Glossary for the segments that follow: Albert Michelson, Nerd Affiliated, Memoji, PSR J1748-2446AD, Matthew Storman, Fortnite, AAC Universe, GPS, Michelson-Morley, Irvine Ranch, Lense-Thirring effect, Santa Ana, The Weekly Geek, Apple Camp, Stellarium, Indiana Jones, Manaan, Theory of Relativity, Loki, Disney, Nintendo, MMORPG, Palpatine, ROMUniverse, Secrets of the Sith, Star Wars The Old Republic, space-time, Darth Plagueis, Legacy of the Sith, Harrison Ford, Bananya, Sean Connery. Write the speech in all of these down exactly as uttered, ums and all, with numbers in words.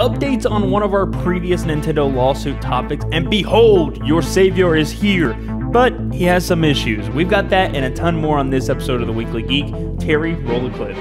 Updates on one of our previous Nintendo lawsuit topics, and behold, your savior is here, but he has some issues. We've got that and a ton more on this episode of The Weekly Geek. Terry, roll the clip.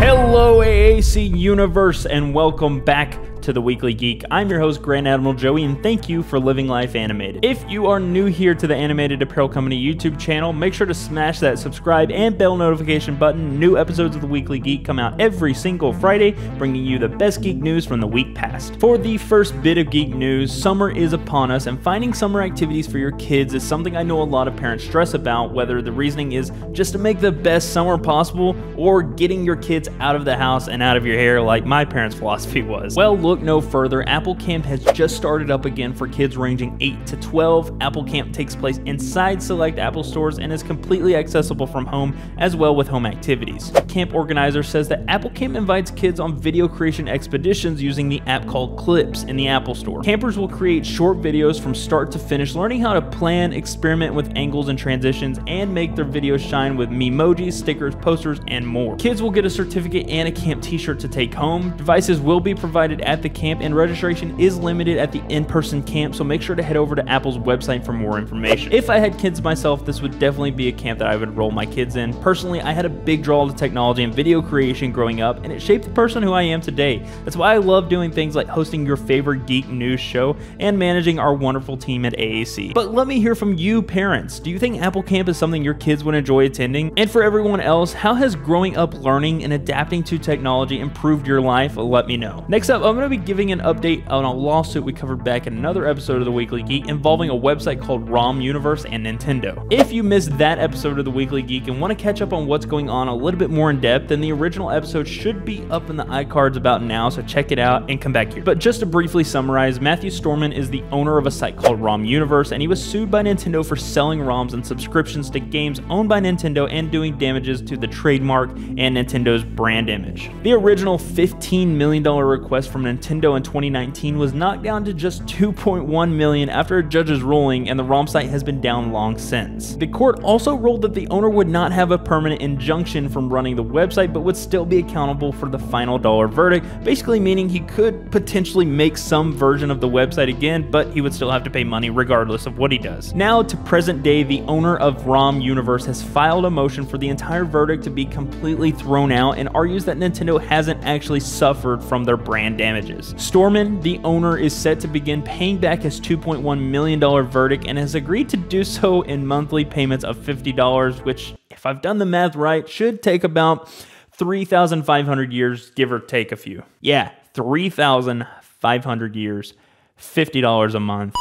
Hello, A A C Universe, and welcome back to The Weekly Geek. I'm your host, Grand Admiral Joey, and thank you for living life animated. If you are new here to the Animated Apparel Company YouTube channel, make sure to smash that subscribe and bell notification button. New episodes of The Weekly Geek come out every single Friday, bringing you the best geek news from the week past. For the first bit of geek news, summer is upon us, and finding summer activities for your kids is something I know a lot of parents stress about, whether the reasoning is just to make the best summer possible or getting your kids out of the house and out of your hair like my parents' philosophy was. Well, look no further. Apple Camp has just started up again for kids ranging eight to twelve. Apple Camp takes place inside select Apple stores and is completely accessible from home, as well with home activities. The camp organizer says that Apple Camp invites kids on video creation expeditions using the app called Clips in the Apple Store. Campers will create short videos from start to finish, learning how to plan, experiment with angles and transitions, and make their videos shine with memojis, stickers, posters, and more. Kids will get a certificate and a camp t-shirt to take home. Devices will be provided at the camp, and registration is limited at the in-person camp, so make sure to head over to Apple's website for more information. If I had kids myself, this would definitely be a camp that I would enroll my kids in. Personally, I had a big draw to technology and video creation growing up, and it shaped the person who I am today. That's why I love doing things like hosting your favorite geek news show and managing our wonderful team at A A C. But let me hear from you, parents. Do you think Apple Camp is something your kids would enjoy attending? And for everyone else, how has growing up learning and adapting to technology improved your life? Let me know. Next up, I'm going to be giving an update on a lawsuit we covered back in another episode of The Weekly Geek involving a website called ROMUniverse and Nintendo. If you missed that episode of The Weekly Geek and want to catch up on what's going on a little bit more in depth, then the original episode should be up in the iCards about now, so check it out and come back here. But just to briefly summarize, Matthew Storman is the owner of a site called ROMUniverse, and he was sued by Nintendo for selling ROMs and subscriptions to games owned by Nintendo and doing damages to the trademark and Nintendo's brand image. The original fifteen million dollars request from Nintendo Nintendo in twenty nineteen was knocked down to just two point one million dollars after a judge's ruling, and the ROM site has been down long since. The court also ruled that the owner would not have a permanent injunction from running the website, but would still be accountable for the final dollar verdict, basically meaning he could potentially make some version of the website again, but he would still have to pay money regardless of what he does. Now to present day, the owner of ROMUniverse has filed a motion for the entire verdict to be completely thrown out and argues that Nintendo hasn't actually suffered from their brand damage. Storman, the owner, is set to begin paying back his two point one million dollars verdict and has agreed to do so in monthly payments of fifty dollars, which, if I've done the math right, should take about three thousand five hundred years, give or take a few. Yeah, three thousand five hundred years, fifty dollars a month.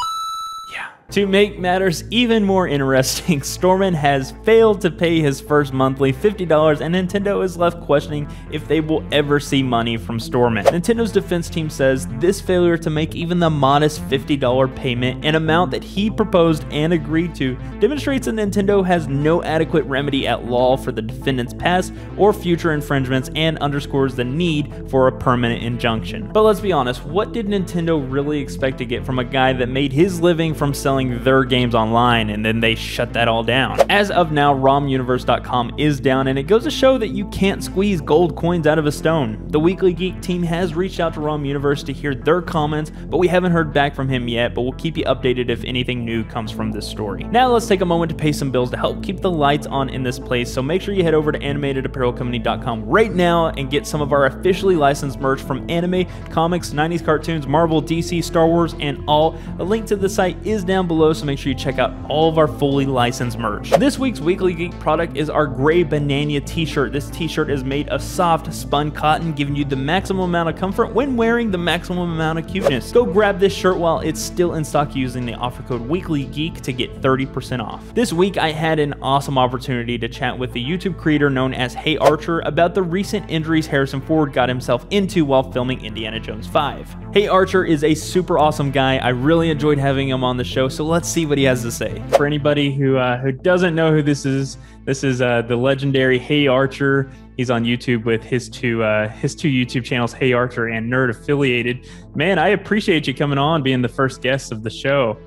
Yeah. To make matters even more interesting, Storman has failed to pay his first monthly fifty dollars, and Nintendo is left questioning if they will ever see money from Storman. Nintendo's defense team says this failure to make even the modest fifty dollar payment, an amount that he proposed and agreed to, demonstrates that Nintendo has no adequate remedy at law for the defendant's past or future infringements and underscores the need for a permanent injunction. But let's be honest, what did Nintendo really expect to get from a guy that made his living from selling their games online, and then they shut that all down? As of now, ROMUniverse dot com is down, and it goes to show that you can't squeeze gold coins out of a stone. The Weekly Geek team has reached out to ROMUniverse to hear their comments, but we haven't heard back from him yet, but we'll keep you updated if anything new comes from this story. Now let's take a moment to pay some bills to help keep the lights on in this place, so make sure you head over to animated apparel company dot com right now and get some of our officially licensed merch from anime, comics, nineties cartoons, Marvel, D C, Star Wars, and all. A link to the site is down below, so make sure you check out all of our fully licensed merch. This week's Weekly Geek product is our gray Bananya t-shirt. This t-shirt is made of soft spun cotton, giving you the maximum amount of comfort when wearing the maximum amount of cuteness. Go grab this shirt while it's still in stock using the offer code WeeklyGeek to get thirty percent off. This week I had an awesome opportunity to chat with the YouTube creator known as HeyArcher about the recent injuries Harrison Ford got himself into while filming Indiana Jones five. HeyArcher is a super awesome guy. I really enjoyed having him on the show, so let's see what he has to say. For anybody who uh, who doesn't know who this is, this is uh, the legendary HeyArcher. He's on YouTube with his two uh, his two YouTube channels, HeyArcher and Nerd Affiliated. Man, I appreciate you coming on, being the first guest of the show.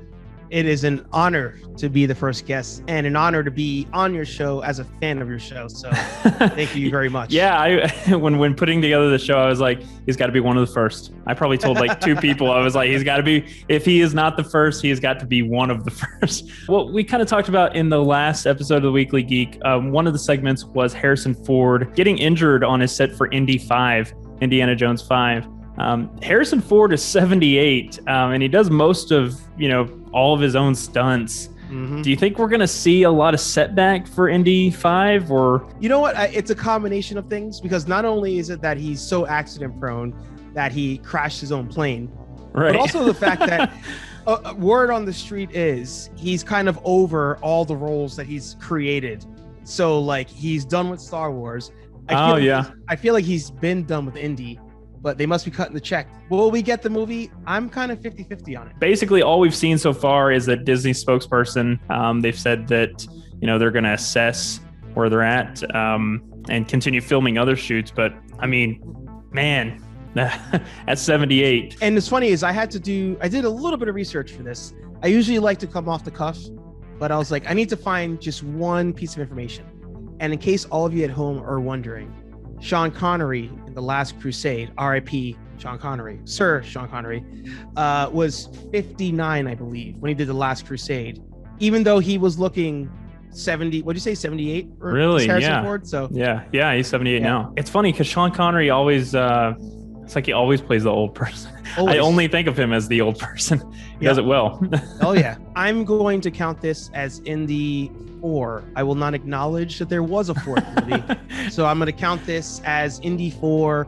It is an honor to be the first guest and an honor to be on your show as a fan of your show. So thank you very much. Yeah, I, when when putting together the show, I was like, he's got to be one of the first. I probably told like two people. I was like, he's got to be, if he is not the first, he's got to be one of the first. Well, we kind of talked about in the last episode of The Weekly Geek, um, one of the segments was Harrison Ford getting injured on his set for Indy five, Indiana Jones five. Um, Harrison Ford is seventy-eight, um, and he does most of, you know, all of his own stunts. Mm-hmm. Do you think we're going to see a lot of setback for Indy five, or? You know what? I, it's a combination of things, because not only is it that he's so accident prone that he crashed his own plane, right, but also the fact that uh, word on the street is he's kind of over all the roles that he's created. So like he's done with Star Wars. I oh, feel yeah. Like, I feel like he's been done with Indy, but they must be cutting the check. Will we get the movie? I'm kind of fifty-fifty on it. Basically, all we've seen so far is that Disney spokesperson, um, they've said that, you know, they're going to assess where they're at um, and continue filming other shoots. But I mean, man, at seventy-eight. And it's funny is I had to do, I did a little bit of research for this. I usually like to come off the cuff, but I was like, I need to find just one piece of information. And in case all of you at home are wondering, Sean Connery in The Last Crusade, R I P Sean Connery, Sir Sean Connery, uh, was fifty-nine, I believe, when he did The Last Crusade, even though he was looking seventy, what'd you say, seventy-eight? Really? Yeah. Ford? So, yeah. Yeah. He's seventy-eight yeah. now. It's funny because Sean Connery always, uh, it's like he always plays the old person. Always. I only think of him as the old person. He yeah. does it well. Oh, yeah. I'm going to count this as Indy four. I will not acknowledge that there was a fourth movie. So I'm going to count this as Indy four,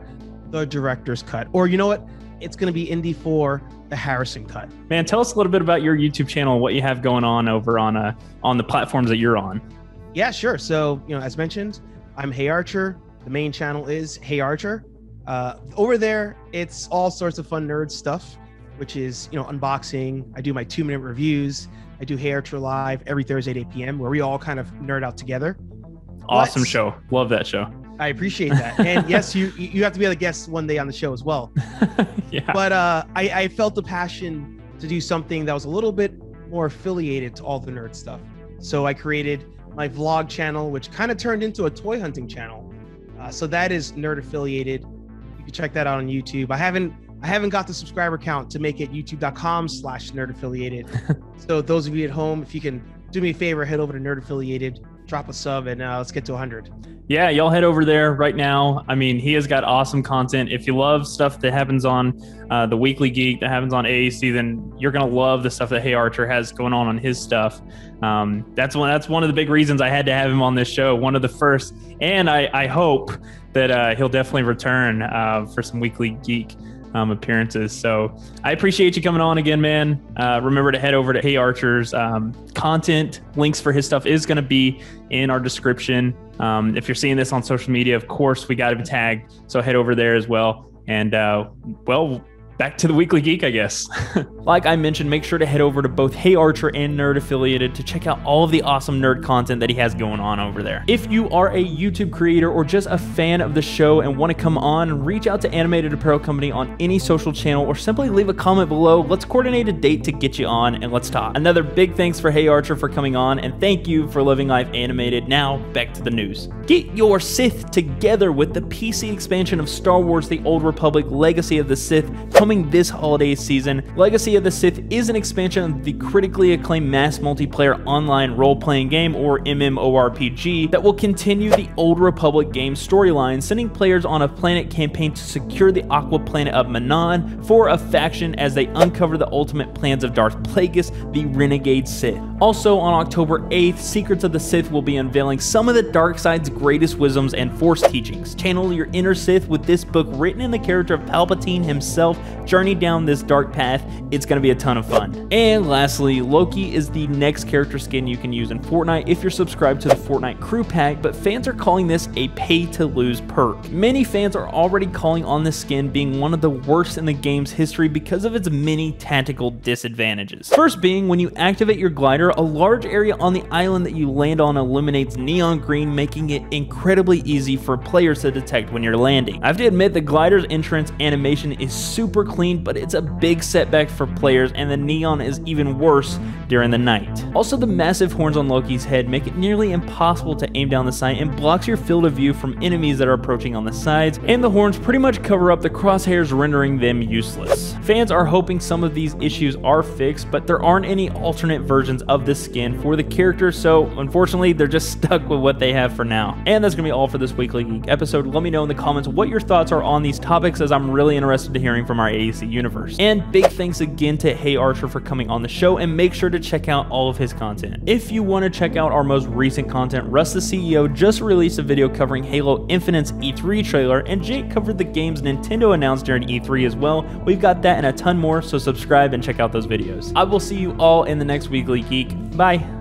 the director's cut. Or you know what? It's going to be Indy four, the Harrison cut. Man, tell us a little bit about your YouTube channel and what you have going on over on uh, on the platforms that you're on. Yeah, sure. So, you know, as mentioned, I'm HeyArcher. The main channel is HeyArcher. Uh, over there, it's all sorts of fun nerd stuff, which is, you know, unboxing. I do my two minute reviews. I do HeyArcher Live every Thursday at eight p m where we all kind of nerd out together. Awesome but, show. Love that show. I appreciate that. And yes, you you have to be a guest one day on the show as well. yeah. But uh, I, I felt the passion to do something that was a little bit more affiliated to all the nerd stuff. So I created my vlog channel, which kind of turned into a toy hunting channel. Uh, so that is Nerd Affiliated. You can check that out on YouTube. I haven't I haven't got the subscriber count to make it youtube.com slash nerd affiliated. So those of you at home, if you can do me a favor, head over to Nerd Affiliated, drop a sub, and uh, let's get to one hundred. Yeah, y'all head over there right now. I mean, he has got awesome content. If you love stuff that happens on uh, The Weekly Geek, that happens on A A C, then you're going to love the stuff that HeyArcher has going on on his stuff. Um, that's, one, that's one of the big reasons I had to have him on this show, one of the first. And I, I hope that uh, he'll definitely return uh, for some Weekly Geek Um, appearances. So I appreciate you coming on again, man. Uh, remember to head over to HeyArcher's um, content. Links for his stuff is going to be in our description. Um, if you're seeing this on social media, of course, we got to be tagged. So head over there as well. And uh, well, back to The Weekly Geek, I guess. Like I mentioned, make sure to head over to both HeyArcher and Nerd Affiliated to check out all of the awesome nerd content that he has going on over there. If you are a YouTube creator or just a fan of the show and want to come on, reach out to Animated Apparel Company on any social channel or simply leave a comment below. Let's coordinate a date to get you on and let's talk. Another big thanks for HeyArcher for coming on, and thank you for living life animated. Now, back to the news. Get your Sith together with the P C expansion of Star Wars The Old Republic Legacy of the Sith, coming this holiday season. Legacy of the Sith is an expansion of the critically acclaimed mass multiplayer online role-playing game, or MMORPG, that will continue the Old Republic game storyline, sending players on a planet campaign to secure the aqua planet of Manaan for a faction as they uncover the ultimate plans of Darth Plagueis, the renegade Sith. Also on October eighth, Secrets of the Sith will be unveiling some of the dark side's greatest wisdoms and Force teachings. Channel your inner Sith with this book written in the character of Palpatine himself. Journey down this dark path. It's going to be a ton of fun. And lastly, Loki is the next character skin you can use in Fortnite if you're subscribed to the Fortnite crew pack, but fans are calling this a pay to lose perk. Many fans are already calling on this skin being one of the worst in the game's history because of its many tactical disadvantages. First being, when you activate your glider, a large area on the island that you land on illuminates neon green, making it incredibly easy for players to detect when you're landing. I have to admit, the glider's entrance animation is super cleaned, but it's a big setback for players, and the neon is even worse during the night. Also, the massive horns on Loki's head make it nearly impossible to aim down the sight and blocks your field of view from enemies that are approaching on the sides, and the horns pretty much cover up the crosshairs, rendering them useless. Fans are hoping some of these issues are fixed, but there aren't any alternate versions of this skin for the character, so unfortunately they're just stuck with what they have for now. And that's gonna be all for this Weekly Geek episode. Let me know in the comments what your thoughts are on these topics, as I'm really interested to hearing from our A A C universe. And big thanks again to HeyArcher for coming on the show, and make sure to check out all of his content. If you want to check out our most recent content, Russ the C E O just released a video covering Halo Infinite's E three trailer, and Jake covered the games Nintendo announced during E three as well. We've got that and a ton more, so subscribe and check out those videos. I will see you all in the next Weekly Geek. Bye.